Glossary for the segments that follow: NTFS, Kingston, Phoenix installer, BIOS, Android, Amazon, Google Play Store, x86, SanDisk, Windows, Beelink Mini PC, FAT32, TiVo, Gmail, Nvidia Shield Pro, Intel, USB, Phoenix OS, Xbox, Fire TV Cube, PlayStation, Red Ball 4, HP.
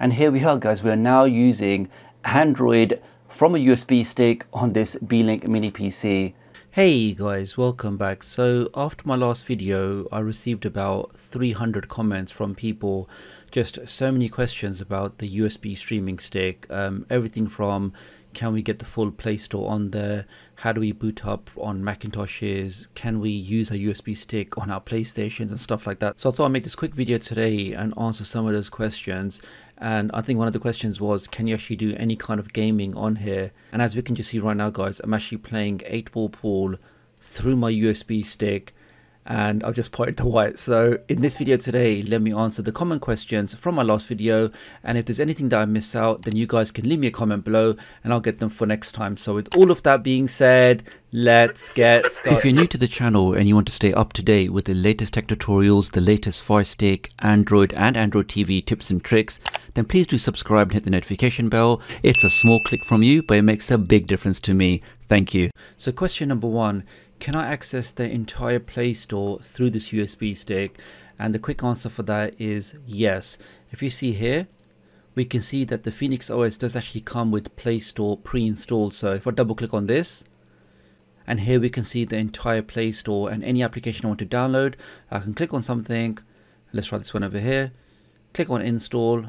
And here we are, guys. We are now using Android from a USB stick on this Beelink Mini PC. Hey guys, welcome back. So after my last video, I received about 300 comments from people, just so many questions about the USB streaming stick, everything from can we get the full Play Store on there, how do we boot up on Macintoshes, can we use a USB stick on our PlayStations and stuff like that. So I thought I'd make this quick video today and answer some of those questions. And I think one of the questions was, can you actually do any kind of gaming on here? And as we can just see right now, guys, I'm actually playing 8 Ball Pool through my USB stick, and I've just pointed to white. So in this video today, let me answer the common questions from my last video. And if there's anything that I miss out, then you guys can leave me a comment below and I'll get them for next time. So with all of that being said, let's get started. If you're new to the channel and you want to stay up to date with the latest tech tutorials, the latest Fire Stick, Android and Android TV tips and tricks, then please do subscribe and hit the notification bell. It's a small click from you, but it makes a big difference to me. Thank you. So question number one, can I access the entire Play Store through this USB stick? And the quick answer for that is yes. If you see here, we can see that the Phoenix OS does actually come with Play Store pre-installed. So if I double click on this, and here we can see the entire Play Store and any application I want to download, I can click on something. Let's try this one over here. Click on install,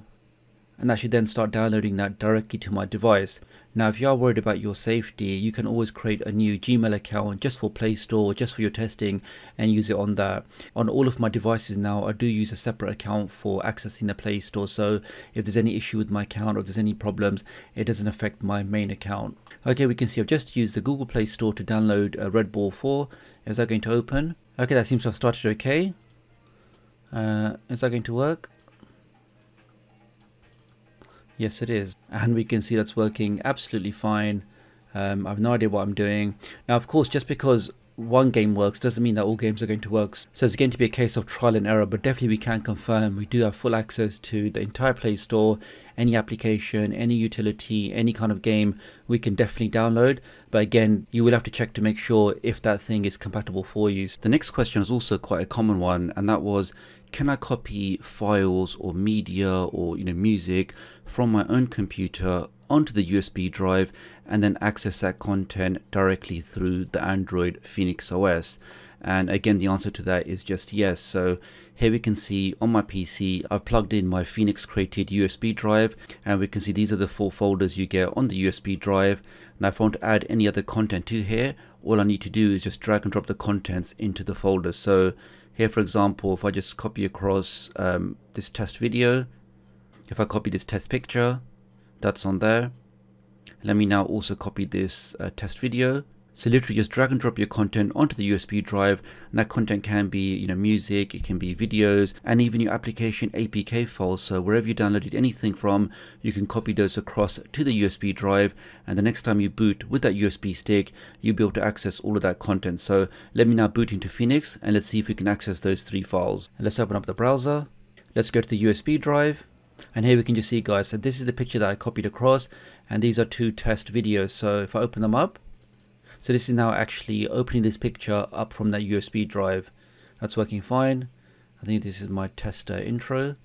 and that should then start downloading that directly to my device. Now, if you are worried about your safety, you can always create a new Gmail account just for Play Store, just for your testing, and use it on that. On all of my devices now, I do use a separate account for accessing the Play Store. So if there's any issue with my account or if there's any problems, it doesn't affect my main account. Okay, we can see I've just used the Google Play Store to download Red Ball 4. Is that going to open? Okay, that seems to have started okay. Is that going to work? Yes, it is. And we can see that's working absolutely fine. I have no idea what I'm doing. Now, of course, just because one game works doesn't mean that all games are going to work. So it's going to be a case of trial and error, but definitely we can confirm we do have full access to the entire Play Store, any application, any utility, any kind of game we can definitely download. But again, you will have to check to make sure if that thing is compatible for you. The next question is also quite a common one, and that was, can I copy files or media or music from my own computer onto the USB drive and then access that content directly through the Android Phoenix OS? And again, the answer to that is just yes. So here we can see on my PC, I've plugged in my Phoenix created USB drive, and we can see these are the four folders you get on the USB drive. Now, if I want to add any other content to here, all I need to do is just drag and drop the contents into the folder. So here, for example, if I just copy across this test video, if I copy this test picture, that's on there. Let me now also copy this test video. So literally just drag and drop your content onto the USB drive, and that content can be music, it can be videos, and even your application APK files. So wherever you downloaded anything from, you can copy those across to the USB drive, and the next time you boot with that USB stick, you'll be able to access all of that content. So let me now boot into Phoenix, and let's see if we can access those three files. And let's open up the browser. Let's go to the USB drive. And here we can just see, guys, so this is the picture that I copied across, and these are two test videos. So if I open them up, so this is now actually opening this picture up from that USB drive. That's working fine. I think this is my tester intro.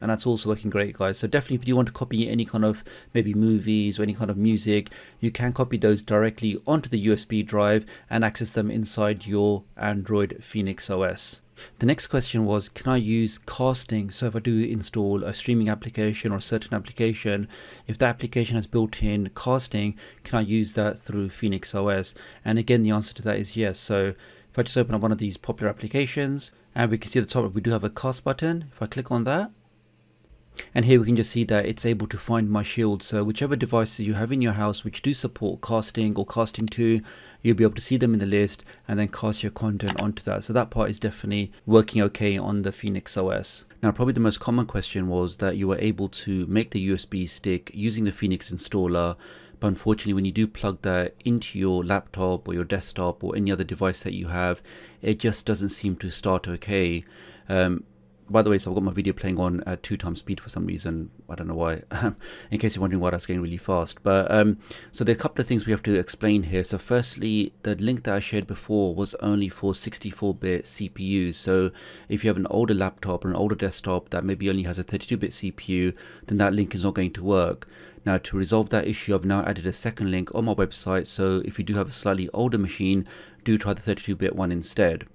And that's also working great, guys. So definitely if you want to copy any kind of maybe movies or any kind of music, you can copy those directly onto the USB drive and access them inside your Android Phoenix OS. The next question was, can I use casting? So if I do install a streaming application or a certain application, if that application has built-in casting, can I use that through Phoenix OS? And again, the answer to that is yes. So if I just open up one of these popular applications, and we can see at the top we do have a cast button. If I click on that, and here we can just see that it's able to find my shield. So whichever devices you have in your house which do support casting or casting to, you'll be able to see them in the list and then cast your content onto that. So that part is definitely working okay on the Phoenix OS. Now, probably the most common question was that you were able to make the USB stick using the Phoenix installer, but unfortunately when you do plug that into your laptop or your desktop or any other device that you have, it just doesn't seem to start okay. By the way, so I've got my video playing on at 2x speed for some reason. I don't know why, in case you're wondering why that's going really fast. But so there are a couple of things we have to explain here. So firstly, the link that I shared before was only for 64-bit CPUs. So if you have an older laptop or an older desktop that maybe only has a 32-bit CPU, then that link is not going to work. Now, to resolve that issue, I've now added a second link on my website. So if you do have a slightly older machine, do try the 32-bit one instead.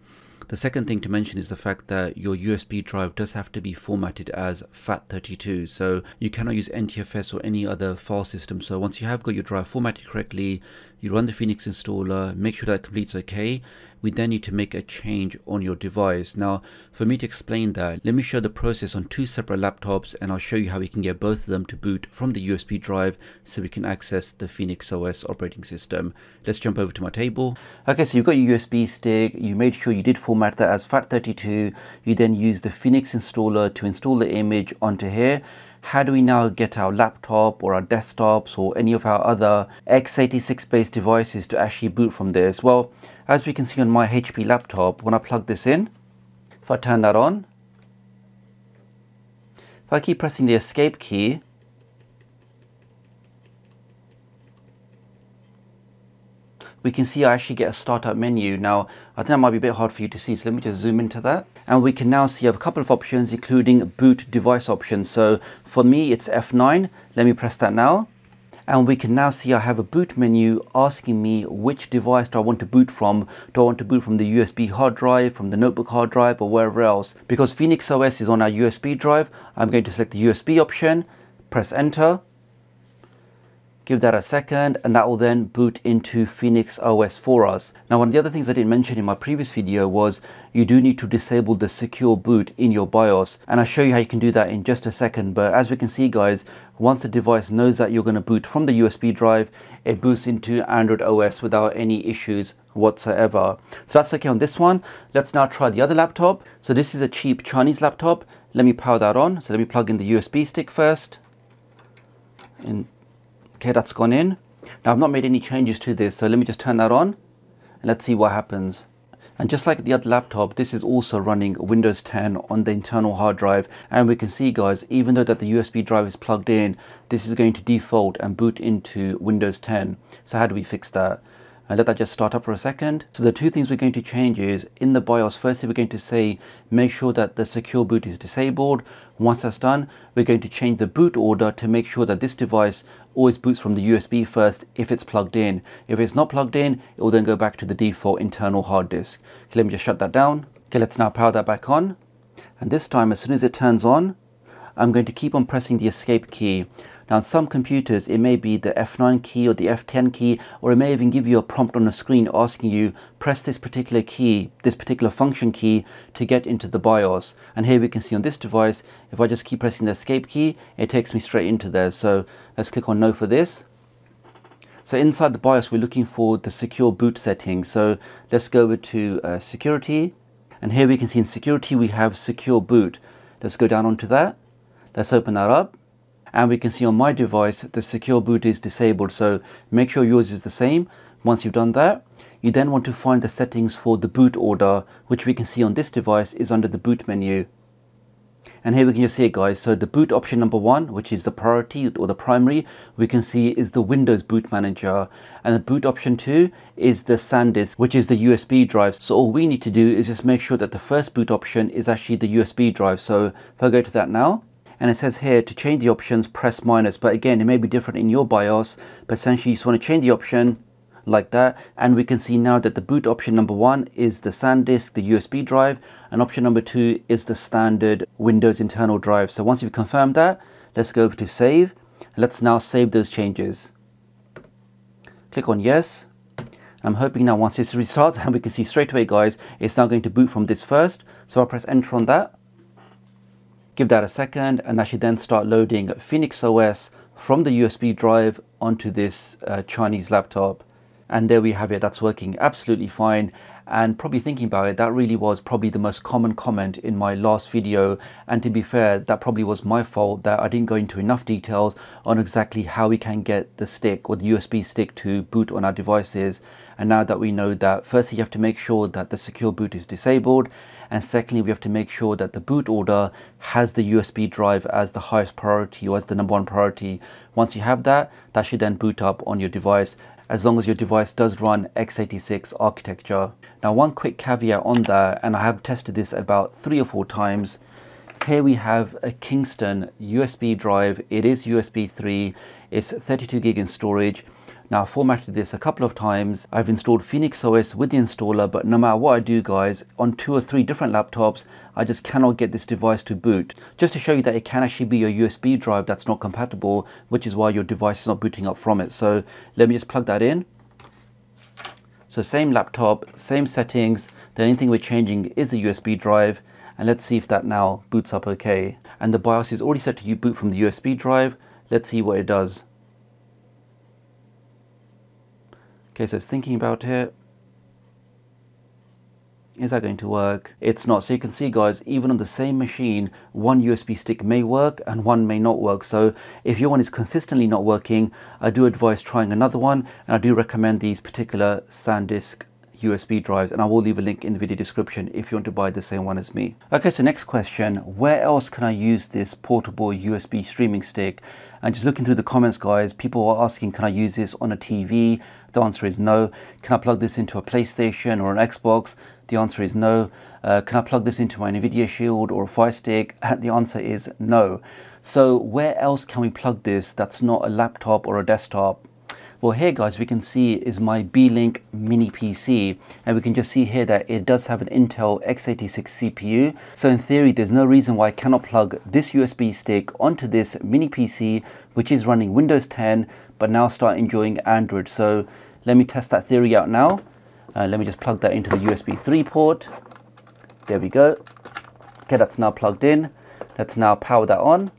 The second thing to mention is the fact that your USB drive does have to be formatted as FAT32, so you cannot use NTFS or any other file system. So once you have got your drive formatted correctly, you run the Phoenix installer, make sure that completes okay. We then need to make a change on your device. Now, for me to explain that, let me show the process on two separate laptops, and I'll show you how we can get both of them to boot from the USB drive so we can access the Phoenix OS operating system. Let's jump over to my table. Okay, so you've got your USB stick, you made sure you did format that as FAT32, you then use the Phoenix installer to install the image onto here. How do we now get our laptop or our desktops or any of our other x86 based devices to actually boot from this? Well, as we can see on my HP laptop, when I plug this in, if I turn that on, if I keep pressing the escape key, we can see I actually get a startup menu. Now, I think that might be a bit hard for you to see, so let me just zoom into that. And we can now see I have a couple of options, including boot device options. So for me, it's F9. Let me press that now. And we can now see I have a boot menu asking me which device do I want to boot from. Do I want to boot from the USB hard drive, from the notebook hard drive, or wherever else? Because Phoenix OS is on our USB drive, I'm going to select the USB option, press enter. Give that a second, and that will then boot into Phoenix OS for us. Now, one of the other things I didn't mention in my previous video was you do need to disable the secure boot in your BIOS, and I'll show you how you can do that in just a second. But as we can see, guys, once the device knows that you're going to boot from the USB drive, it boots into Android OS without any issues whatsoever. So that's okay on this one. Let's now try the other laptop. So this is a cheap Chinese laptop. Let me power that on. So let me plug in the USB stick first. Okay, that's gone in. Now, I've not made any changes to this, so let me just turn that on and let's see what happens. And just like the other laptop, this is also running Windows 10 on the internal hard drive, and we can see, guys, even though that the USB drive is plugged in, this is going to default and boot into Windows 10. So how do we fix that? And let that just start up for a second. So the two things we're going to change is in the BIOS, firstly, we're going to say, make sure that the secure boot is disabled. Once that's done, we're going to change the boot order to make sure that this device always boots from the USB first if it's plugged in. If it's not plugged in, it will then go back to the default internal hard disk. Okay, let me just shut that down. Okay, let's now power that back on. And this time, as soon as it turns on, I'm going to keep on pressing the escape key. Now, on some computers, it may be the F9 key or the F10 key, or it may even give you a prompt on the screen asking you, press this particular key, this particular function key to get into the BIOS. And here we can see on this device, if I just keep pressing the escape key, it takes me straight into there. So let's click on no for this. So inside the BIOS, we're looking for the secure boot settings. So let's go over to security. And here we can see in security, we have secure boot. Let's go down onto that. Let's open that up. And we can see on my device, the secure boot is disabled. So make sure yours is the same. Once you've done that, you then want to find the settings for the boot order, which we can see on this device is under the boot menu. And here we can just see it, guys. So the boot option number one, which is the priority or the primary, we can see is the Windows boot manager. And the boot option two is the SanDisk, which is the USB drive. So all we need to do is just make sure that the first boot option is actually the USB drive. So if I go to that now, and it says here to change the options, press minus. But again, it may be different in your BIOS, but essentially you just want to change the option like that. And we can see now that the boot option number one is the SanDisk, the USB drive, and option number two is the standard Windows internal drive. So once you've confirmed that, let's go over to save. Let's now save those changes. Click on yes. I'm hoping now once this restarts, and we can see straight away, guys, it's now going to boot from this first. So I'll press enter on that. Give that a second, and that should then start loading Phoenix OS from the USB drive onto this Chinese laptop. And there we have it. That's working absolutely fine. And probably thinking about it, that really was probably the most common comment in my last video. And to be fair, that probably was my fault that I didn't go into enough details on exactly how we can get the stick or the USB stick to boot on our devices. And now that we know that, firstly, you have to make sure that the secure boot is disabled. And secondly, we have to make sure that the boot order has the USB drive as the highest priority or as the number one priority. Once you have that, that should then boot up on your device, as long as your device does run x86 architecture. Now, one quick caveat on that, and I have tested this about 3 or 4 times. Here we have a Kingston USB drive. It is USB 3, it's 32 gig in storage. Now, I formatted this a couple of times. I've installed Phoenix OS with the installer, but no matter what I do, guys, on 2 or 3 different laptops, I just cannot get this device to boot. Just to show you that it can actually be your USB drive that's not compatible, which is why your device is not booting up from it. So let me just plug that in. So same laptop, same settings. The only thing we're changing is the USB drive. And let's see if that now boots up okay. And the BIOS is already set to boot from the USB drive. Let's see what it does. Okay, so it's thinking about it. Is that going to work? It's not. So you can see, guys, even on the same machine, one USB stick may work and one may not work. So if your one is consistently not working, I do advise trying another one. And I do recommend these particular SanDisk USB drives, and I will leave a link in the video description if you want to buy the same one as me. Okay, so next question, where else can I use this portable USB streaming stick? And just looking through the comments, guys, people are asking, can I use this on a TV? The answer is no. Can I plug this into a PlayStation or an Xbox? The answer is no. Can I plug this into my Nvidia Shield or a Fire Stick? The answer is no. So where else can we plug this that's not a laptop or a desktop? Well, here, guys, we can see is my Beelink Mini PC, and we can just see here that it does have an Intel x86 CPU. So in theory, there's no reason why I cannot plug this USB stick onto this Mini PC, which is running Windows 10, but now start enjoying Android. So let me test that theory out now. Let me just plug that into the USB 3 port. There we go. Okay, that's now plugged in. Let's now power that on.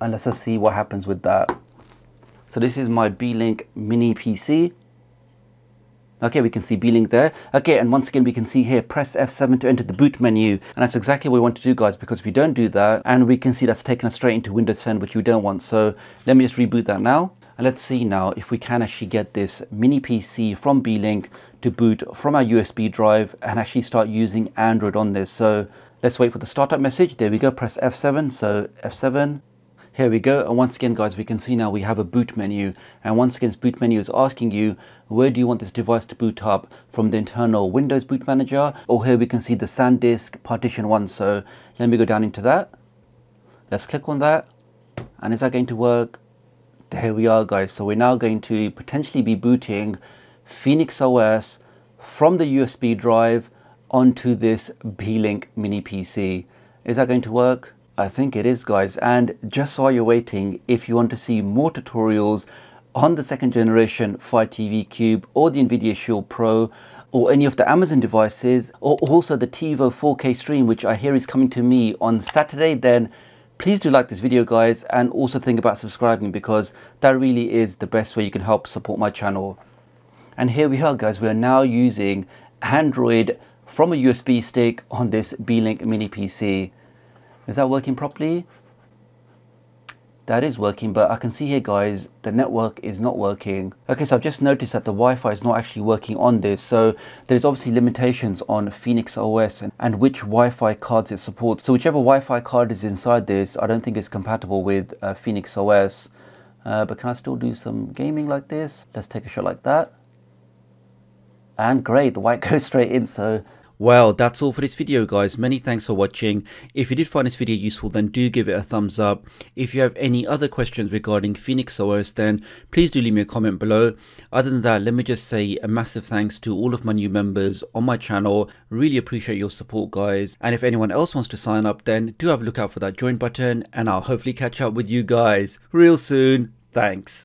And let's just see what happens with that. So this is my Beelink Mini PC. Okay, we can see Beelink there. Okay, and once again, we can see here, press F7 to enter the boot menu. And that's exactly what we want to do, guys, because if we don't do that, and we can see that's taken us straight into Windows 10, which we don't want. So let me just reboot that now. And let's see now if we can actually get this Mini PC from Beelink to boot from our USB drive and actually start using Android on this. So let's wait for the startup message. There we go, press F7, so F7. Here we go, and once again, guys, we can see now we have a boot menu, and once again, this boot menu is asking you, where do you want this device to boot up? From the internal Windows boot manager, or here we can see the SanDisk partition one. So let me go down into that. Let's click on that, and is that going to work? There we are, guys. So we're now going to potentially be booting Phoenix OS from the USB drive onto this Beelink Mini PC. Is that going to work? I think it is, guys. And just while you're waiting, if you want to see more tutorials on the 2nd generation Fire TV Cube or the Nvidia Shield Pro or any of the Amazon devices, or also the TiVo 4K stream, which I hear is coming to me on Saturday, then please do like this video, guys, and also think about subscribing, because that really is the best way you can help support my channel. And here we are, guys, we are now using Android from a USB stick on this Beelink Mini PC. Is that working properly? That is working, but I can see here, guys, the network is not working. Okay, so I've just noticed that the Wi-Fi is not actually working on this. So there's obviously limitations on Phoenix OS and which Wi-Fi cards it supports. So whichever Wi-Fi card is inside this, I don't think it's compatible with Phoenix OS. But can I still do some gaming like this? Let's take a shot like that. And great, the white goes straight in. So well, that's all for this video, guys. Many thanks for watching. If you did find this video useful, then do give it a thumbs up. If you have any other questions regarding Phoenix OS, then please do leave me a comment below. Other than that, let me just say a massive thanks to all of my new members on my channel. Really appreciate your support, guys. And if anyone else wants to sign up, then do have a look out for that join button, and I'll hopefully catch up with you guys real soon. Thanks.